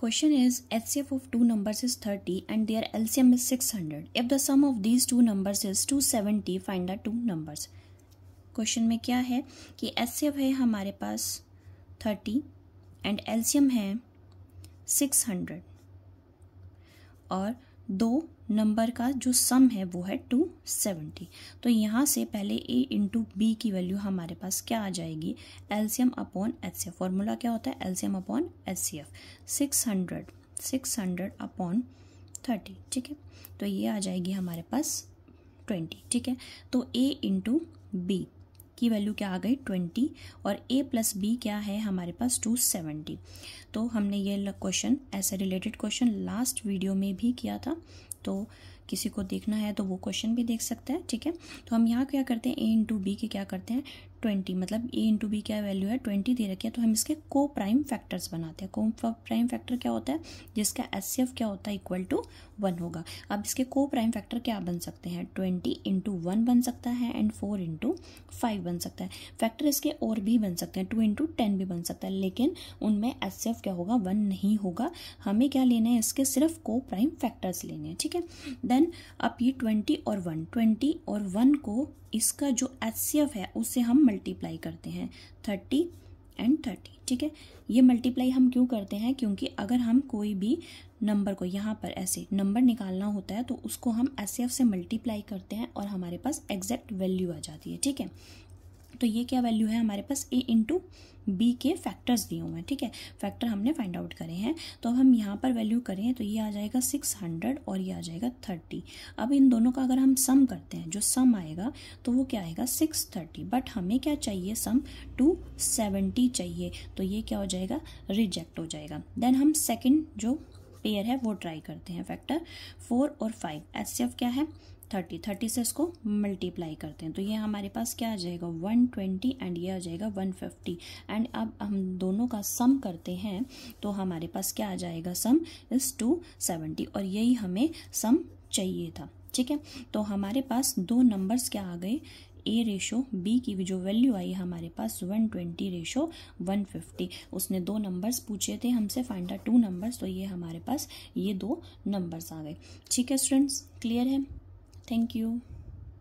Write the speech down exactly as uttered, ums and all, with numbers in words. Question is H C F of two numbers is thirty and their L C M is six hundred. If the sum of these two numbers is two seventy, find the two numbers. Question में क्या है कि H C F है हमारे पास thirty and L C M है six hundred और दो नंबर का जो सम है वो है टू सेवेंटी. तो यहाँ से पहले A इंटू बी की वैल्यू हमारे पास क्या आ जाएगी, L C M upon H C F. Formula क्या होता है, L C M upon H C F. Six hundred six hundred upon thirty. ठीक है, तो ये आ जाएगी हमारे पास ट्वेंटी. ठीक है, तो A इंटू बी की वैल्यू क्या आ गई ट्वेंटी और ए प्लस बी क्या है हमारे पास टू सेवेंटी. तो हमने ये क्वेश्चन, ऐसा रिलेटेड क्वेश्चन लास्ट वीडियो में भी किया था, तो किसी को देखना है तो वो क्वेश्चन भी देख सकता है. ठीक है, तो हम यहाँ क्या करते हैं, ए इंटू बी के क्या करते हैं ट्वेंटी, मतलब ए इंटू बी क्या वैल्यू है ट्वेंटी दे रखी है, तो हम इसके को प्राइम फैक्टर्स बनाते हैं. को प्राइम फैक्टर क्या होता है, जिसका एचसीएफ क्या होता है इक्वल टू वन होगा. अब इसके को प्राइम फैक्टर क्या बन सकते हैं, ट्वेंटी इंटू वन बन सकता है एंड फोर इंटू फाइव बन सकता है. फैक्टर इसके और भी बन सकते हैं, टू इंटू टेन भी बन सकता है, लेकिन उनमें एचसीएफ क्या होगा वन नहीं होगा. हमें क्या लेना है, इसके सिर्फ को प्राइम फैक्टर्स लेने हैं. ठीक है, देन अब ये ट्वेंटी और वन, ट्वेंटी और वन को इसका जो एचसीएफ है उससे हम मल्टीप्लाई करते हैं, थर्टी एंड थर्टी. ठीक है, ये मल्टीप्लाई हम क्यों करते हैं, क्योंकि अगर हम कोई भी नंबर को यहाँ पर ऐसे नंबर निकालना होता है तो उसको हम एचसीएफ से मल्टीप्लाई करते हैं और हमारे पास एग्जैक्ट वैल्यू आ जाती है. ठीक है, तो ये क्या वैल्यू है हमारे पास, ए इंटू बी के फैक्टर्स दिए हुए हैं. ठीक है, फैक्टर हमने फाइंड आउट करे हैं, तो अब हम यहाँ पर वैल्यू करें तो ये आ जाएगा सिक्स हंड्रेड और ये आ जाएगा थर्टी. अब इन दोनों का अगर हम सम करते हैं, जो सम आएगा तो वो क्या आएगा सिक्स हंड्रेड थर्टी, बट हमें क्या चाहिए सम टू सेवेंटी चाहिए, तो ये क्या हो जाएगा रिजेक्ट हो जाएगा. देन हम सेकेंड जो पेयर है वो ट्राई करते हैं, फैक्टर फोर और फाइव. एचसीएफ क्या है थर्टी, थर्टी से इसको मल्टीप्लाई करते हैं तो ये हमारे पास क्या आ जाएगा वन ट्वेंटी एंड ये आ जाएगा वन फिफ्टी. एंड अब हम दोनों का सम करते हैं तो हमारे पास क्या आ जाएगा, सम इस टू सेवेंटी और यही हमें सम चाहिए था. ठीक है, तो हमारे पास दो नंबर्स क्या आ गए, ए रेशो बी की जो वैल्यू आई हमारे पास one twenty ratio one fifty. उसने दो नंबर्स पूछे थे हमसे, फाइंड आउट टू नंबर्स, तो ये हमारे पास ये दो नंबर्स आ गए. ठीक है स्टूडेंट्स, क्लियर है? Thank you.